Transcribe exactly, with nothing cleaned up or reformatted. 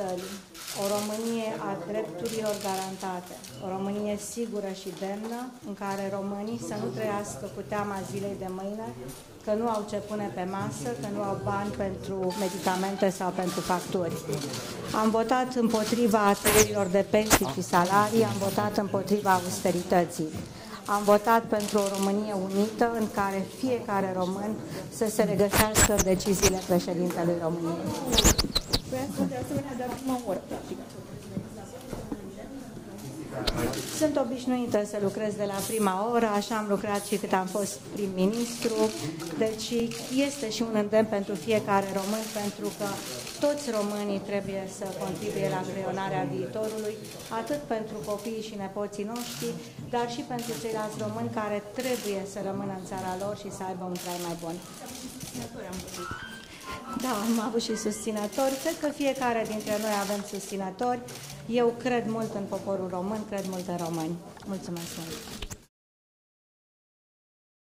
țării, o Românie a drepturilor garantate, o Românie sigură și demnă, în care românii să nu trăiască cu teama zilei de mâine, că nu au ce pune pe masă, că nu au bani pentru medicamente sau pentru facturi. Am votat împotriva tăierilor de pensii și salarii, am votat împotriva austerității. Am votat pentru o Românie unită în care fiecare român să se regăsească în deciziile președintelui României. De asemenea, de prima oră, practic. Sunt obișnuită să lucrez de la prima oră, așa am lucrat și cât am fost prim-ministru, deci este și un îndemn pentru fiecare român, pentru că toți românii trebuie să contribuie la creionarea viitorului, atât pentru copiii și nepoții noștri, dar și pentru ceilalți români care trebuie să rămână în țara lor și să aibă un trai mai bun. Da, am avut și susținători. Cred că fiecare dintre noi avem susținători. Eu cred mult în poporul român, cred mult în români. Mulțumesc mult!